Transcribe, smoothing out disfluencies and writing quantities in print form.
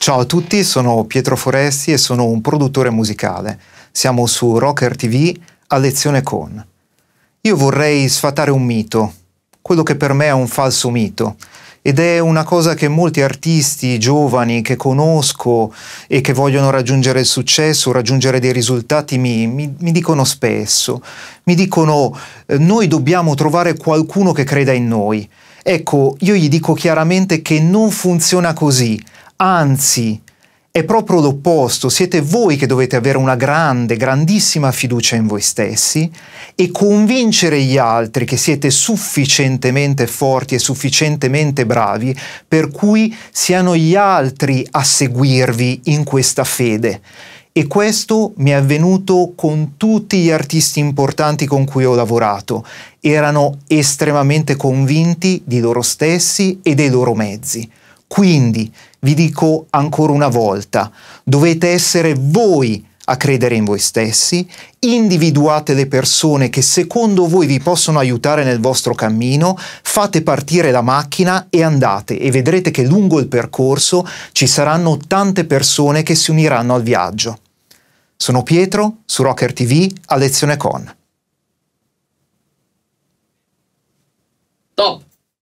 Ciao a tutti, sono Pietro Foresti e sono un produttore musicale. Siamo su Rocker TV a lezione con. Io vorrei sfatare un mito, quello che per me è un falso mito, ed è una cosa che molti artisti giovani che conosco e che vogliono raggiungere il successo, raggiungere dei risultati mi dicono spesso. Mi dicono noi dobbiamo trovare qualcuno che creda in noi. Ecco, io gli dico chiaramente che non funziona così. Anzi, è proprio l'opposto, siete voi che dovete avere una grandissima fiducia in voi stessi e convincere gli altri che siete sufficientemente forti e sufficientemente bravi per cui siano gli altri a seguirvi in questa fede. E questo mi è avvenuto con tutti gli artisti importanti con cui ho lavorato. Erano estremamente convinti di loro stessi e dei loro mezzi. Quindi, vi dico ancora una volta, dovete essere voi a credere in voi stessi, individuate le persone che secondo voi vi possono aiutare nel vostro cammino, fate partire la macchina e andate e vedrete che lungo il percorso ci saranno tante persone che si uniranno al viaggio. Sono Pietro, su Rocker TV, a lezione con. Top!